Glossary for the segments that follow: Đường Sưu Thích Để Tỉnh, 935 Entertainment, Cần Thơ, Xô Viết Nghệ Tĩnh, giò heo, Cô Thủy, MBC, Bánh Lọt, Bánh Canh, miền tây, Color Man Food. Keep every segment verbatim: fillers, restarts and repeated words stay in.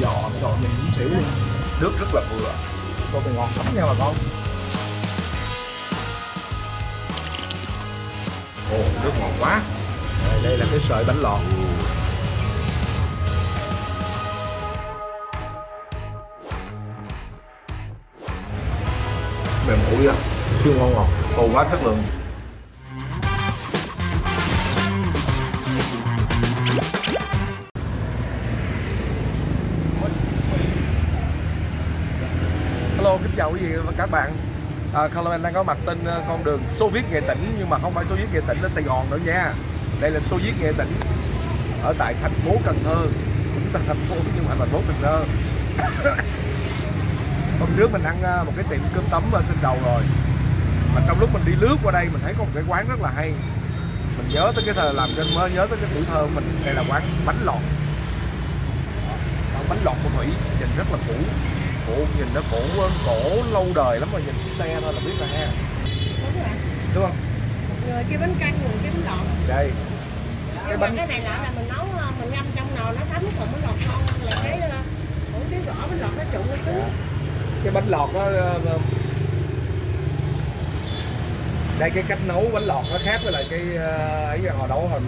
giò cái đồ nhìn cũng xỉu luôn, nước rất là vừa, cô thì ngọt lắm nha bà con. Ồ, nước ngọt quá. Đây, đây là cái sợi bánh lọt. Mềm mũi à, siêu ngon ngọt, cầu quá chất lượng. Hello, kính chào quý vị và các bạn. À, Color Man đang có mặt tên con đường Xô Viết Nghệ Tĩnh, nhưng mà không phải Xô Viết Nghệ Tĩnh ở Sài Gòn đâu nha. Đây là Xô Viết Nghệ Tĩnh ở tại thành phố Cần Thơ, cũng là thành phố nhưng mà thành phố Cần Thơ. Hôm trước mình ăn một cái tiệm cơm tấm ở trên đầu rồi, mà trong lúc mình đi lướt qua đây mình thấy có một cái quán rất là hay. Mình nhớ tới cái thơ làm kênh mới, nhớ tới cái tuổi thơ của mình. Đây là quán Bánh Lọt. Quán Bánh Lọt của Thủy nhìn rất là cũ. Cổ nhìn nó cổ cổ lâu đời lắm rồi, nhìn xe thôi là biết rồi ha. Đúng rồi. Đúng không? Một người kia bánh canh, người kia bánh lọt. Đây. Cái bánh cái này lọt là mình nấu, mình ngâm trong nồi nó thấm, còn bánh lọt ngon là cái ủ cái vỏ bánh lọt nó trụng nó cứng. Cái bánh lọt nó đây, cái cách nấu bánh lọt nó khác với lại cái ấy hồi nấu hồi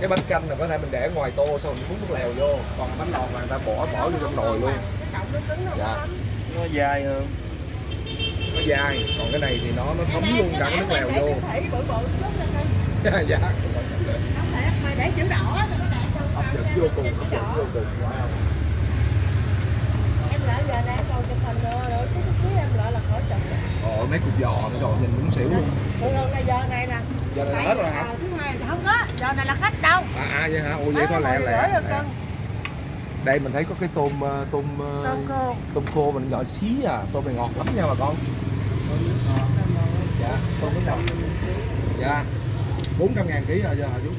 cái bánh canh là có thể mình để ngoài tô xong mình múc nước lèo vô, còn bánh lọt là người ta bỏ bỏ vô trong nồi luôn. Dạ. Nó dài hơn, nó dài, còn cái này thì nó nó thấm luôn cả cái nước lèo vô. Dạ. Để chữ đỏ hấp dẫn vô cùng, hấp dẫn vô cùng. Em lỡ giờ này còn chụp hình nữa rồi, cái cuối em lỡ là khỏi chụp. Ồ, mấy cục giò nữa rồi nhìn cũng xỉu luôn. Rồi là giờ này nè. Giờ này hết rồi hả? Không có, giờ này là khách đâu. À vậy hả? Ồ vậy thôi lẹ lẹ. Đây mình thấy có cái tôm tôm tôm khô, tôm khô mình gọi xí à, tôm này ngọt lắm nha bà con. Dạ, tôm bánh lọt. Dạ, bốn trăm ngàn ký rồi giờ hả chú?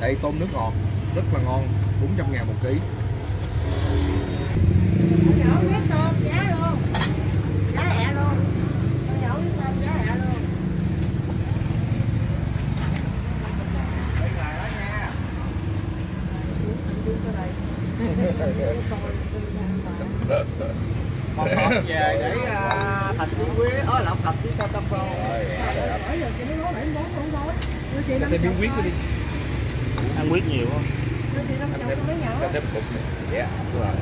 Đây tôm nước ngọt, rất là ngon, bốn trăm ngàn một ký. Con nhỏ biết tôm giá luôn, giá lẹ luôn. Con nhỏ biết tôm giá lẹ luôn. Một hộp về để uh, thịt miếng quý, ớ lọc thịt với cơm tăm vô. Thêm miếng quý đi. Ăn quý nhiều không? Cho thêm cục này. Dạ, đúng rồi.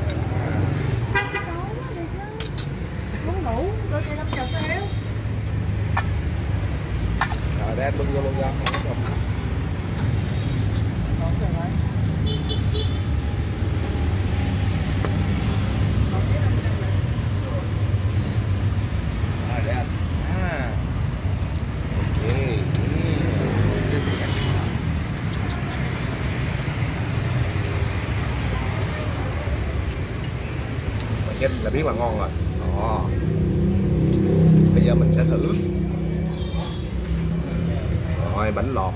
Muốn đủ, tôi cho năm chục theo. Rồi đem bưng vô luôn ra. Là biết là ngon rồi. Ồ. Bây giờ mình sẽ thử. Rồi bánh lọt.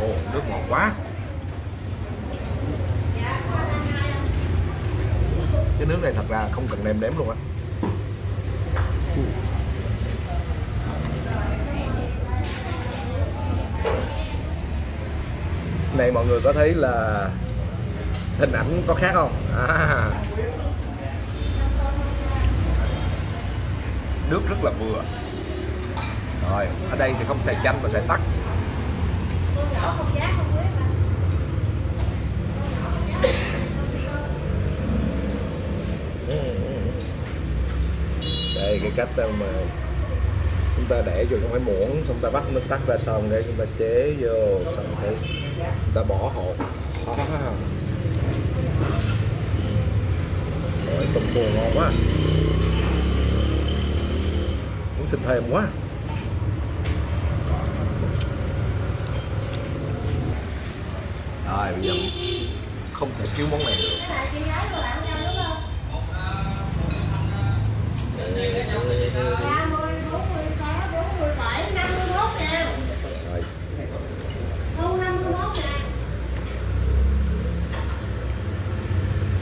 Ồ, nước ngọt quá. Cái nước này thật ra không cần nêm đếm luôn á. Này mọi người có thấy là hình ảnh có khác không? À. Nước rất là vừa. Rồi, ở đây thì không xài chanh mà xài tắc. Đây cái cách mà chúng ta để vô trong cái muỗng, xong ta bắt nước tắc ra xong để chúng ta chế vô, xong thì chúng ta bỏ hột. À. Rồi, tôm khô ngon quá, muốn xin thèm quá. Rồi bây giờ không thể thiếu món này được.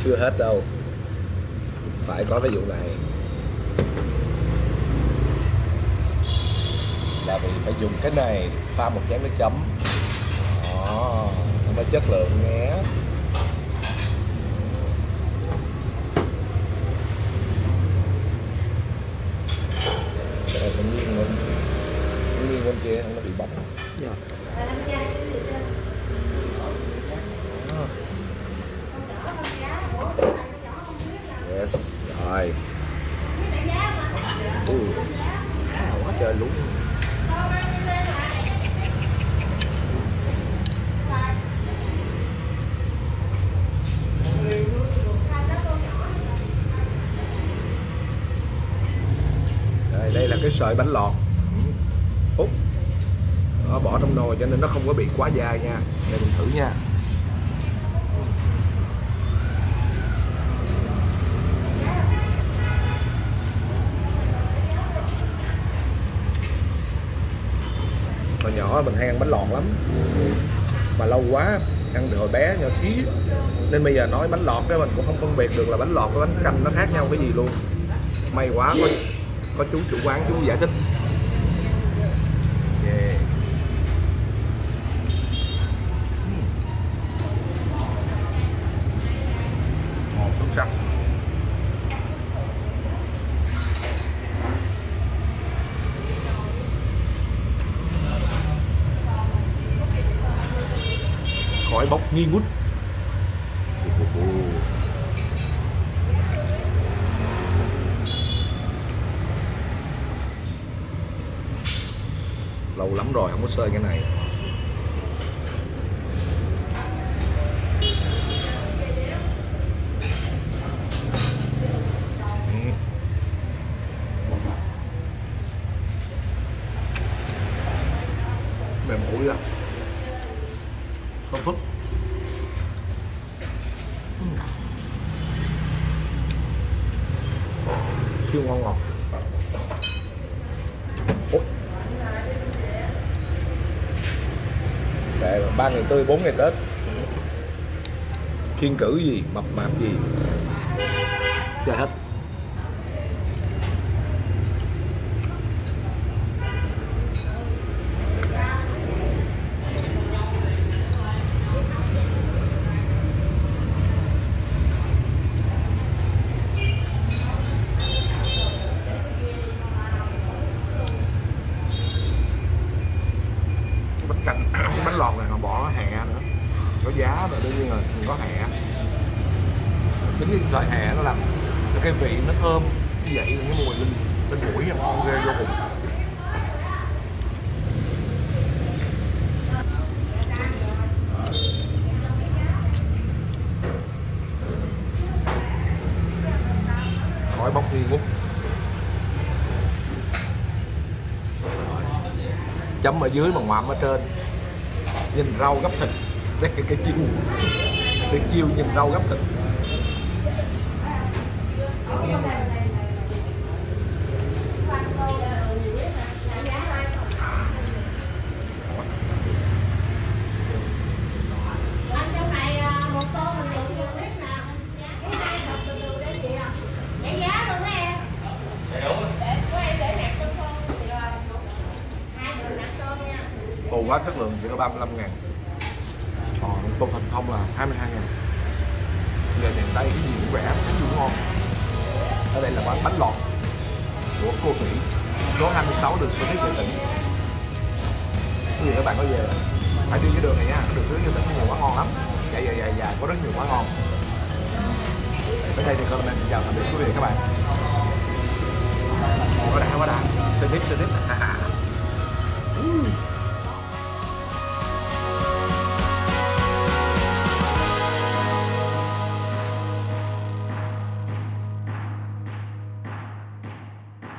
Chưa hết đâu, phải có cái vụ này là vì phải dùng cái này pha một chén nước chấm. Đó. và chất lượng nhé. Tự nhiên mình, tự nhiên con kia nó bị bóng. Dạ. Yes, rồi. Ui, quá trời luôn. Đây là cái sợi bánh lọt úp, nó bỏ trong nồi cho nên nó không có bị quá dai nha. Để mình thử nha. Hồi nhỏ mình hay ăn bánh lọt lắm, mà lâu quá ăn từ hồi bé nhỏ xí nên bây giờ nói bánh lọt cái mình cũng không phân biệt được là bánh lọt với bánh canh nó khác nhau cái gì luôn. May quá có có chú chủ quán chú giải thích. Yeah. Ngon xuất sắc. Khói bốc nghi ngút. Lâu lắm rồi không có xơi cái này. Mềm mũi ra không phức. Siêu ngon ngọt. Ba ngày tươi, bốn ngày Tết. Kiên cử gì, mập mạp gì, chơi hết. Sợi hẹ nó làm cái vị nó thơm như vậy, cái mùi lên lên mũi nó ngon ghê vô cùng. Khói bốc nghi ngút. Chấm ở dưới mà ngoạm ở trên. Nhìn rau gấp thịt, cái cái, cái chiêu, cái chiêu nhìn rau gấp thịt. Tù quá chất lượng chỉ có ba mươi lăm ngàn. Còn tù thành thông là hai mươi hai ngàn. Giờ miền Tây cái gì cũng rẻ, cái gì cũng ngon. Ở đây là quán bánh lọt của cô Thủy, số hai mươi sáu đường Sưu Thích Để Tỉnh. Cái gì các bạn có về phải đi cái đường này nha, đường Sưu Thích Để Tỉnh có nhiều quá ngon lắm. Dài dài dài dài có rất nhiều quá ngon. Tới đây thì Color Man xin chào tạm biệt quý vị các bạn. Quá đã quá đã. Sưu Thích Sưu Thích.